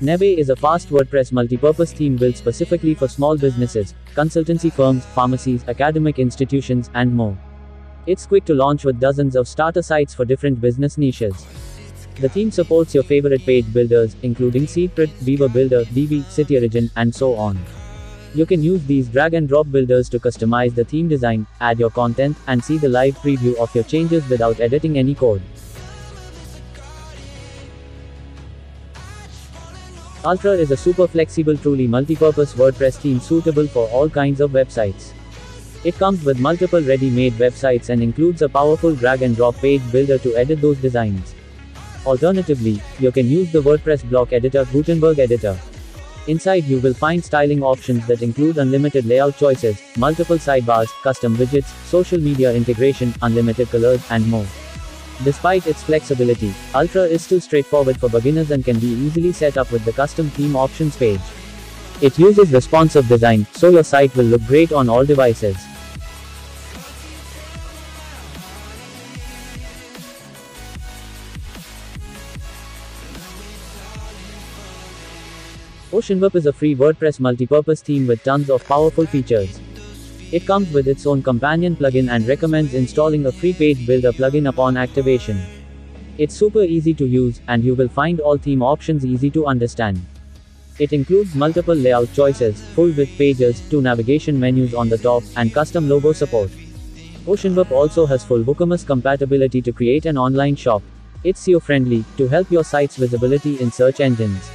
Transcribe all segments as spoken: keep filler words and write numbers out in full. Neve is a fast WordPress multipurpose theme built specifically for small businesses, consultancy firms, pharmacies, academic institutions, and more. It's quick to launch with dozens of starter sites for different business niches. The theme supports your favorite page builders, including SeedProd, Beaver Builder, Divi, SiteOrigin, and so on. You can use these drag-and-drop builders to customize the theme design, add your content, and see the live preview of your changes without editing any code. Ultra is a super flexible, truly multi-purpose WordPress theme suitable for all kinds of websites. It comes with multiple ready-made websites and includes a powerful drag-and-drop page builder to edit those designs. Alternatively, you can use the WordPress block editor Gutenberg editor. Inside you will find styling options that include unlimited layout choices, multiple sidebars, custom widgets, social media integration, unlimited colors, and more. Despite its flexibility, Ultra is still straightforward for beginners and can be easily set up with the custom theme options page. It uses responsive design, so your site will look great on all devices. OceanWP is a free WordPress multipurpose theme with tons of powerful features. It comes with its own companion plugin and recommends installing a free page builder plugin upon activation. It's super easy to use, and you will find all theme options easy to understand. It includes multiple layout choices, full-width pages, two navigation menus on the top, and custom logo support. OceanWP also has full WooCommerce compatibility to create an online shop. It's S E O-friendly, to help your site's visibility in search engines.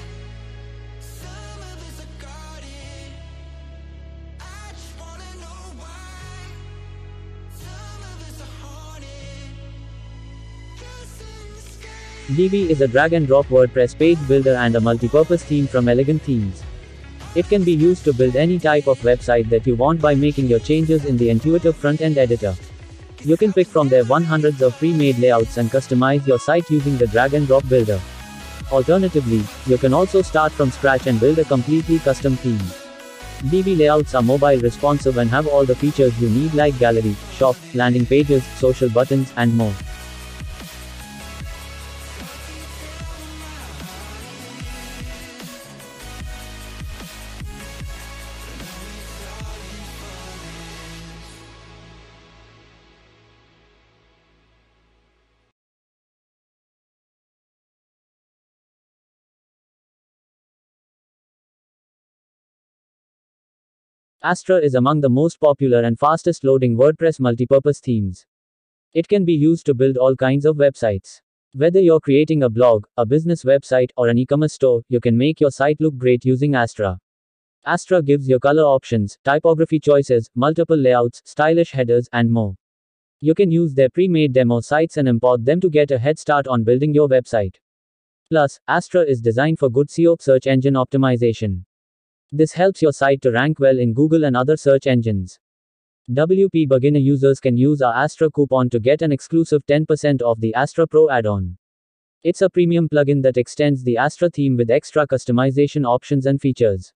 Divi is a drag-and-drop WordPress page builder and a multi-purpose theme from Elegant Themes. It can be used to build any type of website that you want by making your changes in the intuitive front-end editor. You can pick from their hundreds of pre-made layouts and customize your site using the drag-and-drop builder. Alternatively, you can also start from scratch and build a completely custom theme. Divi layouts are mobile responsive and have all the features you need like gallery, shop, landing pages, social buttons, and more. Astra is among the most popular and fastest loading WordPress multipurpose themes. It can be used to build all kinds of websites. Whether you're creating a blog, a business website, or an e-commerce store, you can make your site look great using Astra. Astra gives you color options, typography choices, multiple layouts, stylish headers, and more. You can use their pre-made demo sites and import them to get a head start on building your website. Plus, Astra is designed for good S E O search engine optimization. This helps your site to rank well in Google and other search engines. W P beginner users can use our Astra coupon to get an exclusive ten percent off the Astra Pro add-on. It's a premium plugin that extends the Astra theme with extra customization options and features.